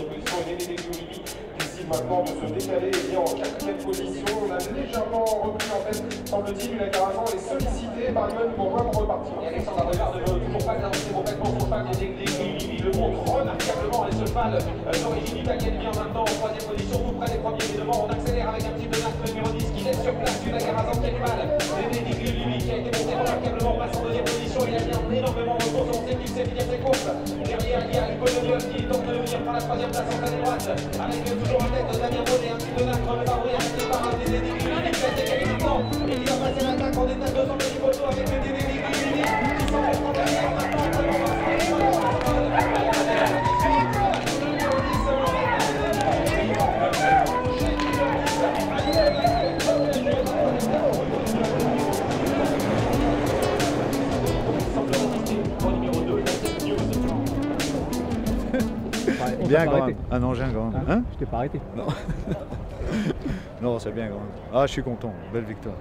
l'évolution et l'électronique. Décide maintenant de se décaler et bien en 4-4 positions. On a légèrement repris en fait, semble-t-il, une Agarazan est sollicité par Damien Bonnet pour repartir. Et Alexandre Regarde ne veut toujours pas s'arrêter complètement sur pas il le montre remarquablement les seuls balles d'origine du paquet vient maintenant en troisième position, tout près des premiers évidemment. On accélère avec un petit peu d'arc numéro 10 qui laisse sur place une Agarazan qui a du mal. Derrière, il y a le Calvados qui tente de venir par la troisième place en pleine droite. Avec toujours en tête Damien Bonnet, un petit peu d'âcre, le favori avec le parrain des Lugini. Il fait ses qualités de temps. Et il va passer l'attaque en détail 200 mètres du poteau avec le Lugini qui s'emporte en derrière. Maintenant, on va voir ce qu'il va faire. Bien grand. Un engin grand. Hein? Je t'ai pas arrêté. Non, non c'est bien grand. Ah, je suis content. Belle victoire.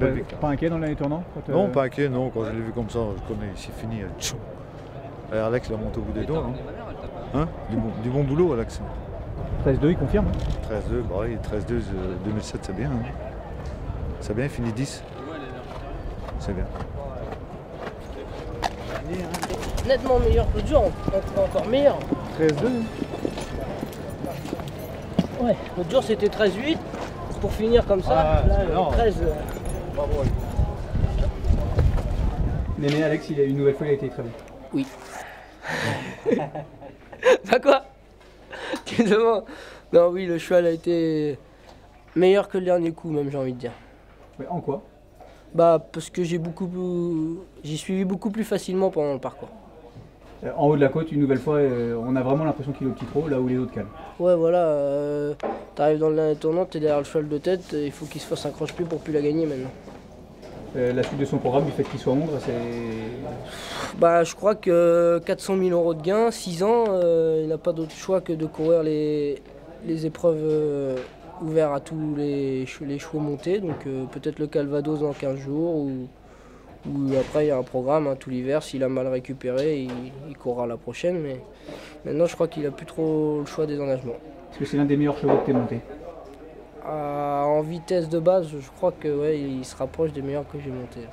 Belle victoire. Pas inquiet dans l'année tournant quand non, pas inquiet, non. Quand je l'ai vu comme ça, je connais, c'est fini. Et Alex l'a monté au bout des doigts. Hein? Du bon boulot, Alex. 13-2, il confirme. 13-2, bah oui, 13-2, 2007, c'est bien. Hein. C'est bien, il finit 10. C'est bien. Nettement meilleur que le jour, on encore meilleur. 13-2. Ouais, l'autre jour c'était 13-8, pour finir comme ça, ah, là 13. Néné Alex, il a une nouvelle fois, il a été très bon. Oui. Bah quoi? Tu demandes? Non oui, le cheval a été meilleur que le dernier coup même, j'ai envie de dire. Mais en quoi? Bah parce que j'ai suivi beaucoup plus facilement pendant le parcours. En haut de la côte, une nouvelle fois, on a vraiment l'impression qu'il est au petit trot, là où les autres calment. Ouais voilà, t'arrives dans l'année tournante, t'es derrière le cheval de tête, il faut qu'il se fasse un croche-pied pour plus la gagner maintenant. La suite de son programme, du fait qu'il soit ombre, c'est... Bah je crois que 400 000 € de gain, 6 ans, il n'a pas d'autre choix que de courir les épreuves... ouvert à tous les chevaux montés, donc peut-être le Calvados dans 15 jours ou après il y a un programme hein, tout l'hiver, s'il a mal récupéré, il courra la prochaine, mais maintenant je crois qu'il n'a plus trop le choix des engagements. Est-ce que c'est l'un des meilleurs chevaux que tu es monté? En vitesse de base, je crois que ouais, il se rapproche des meilleurs que j'ai montés.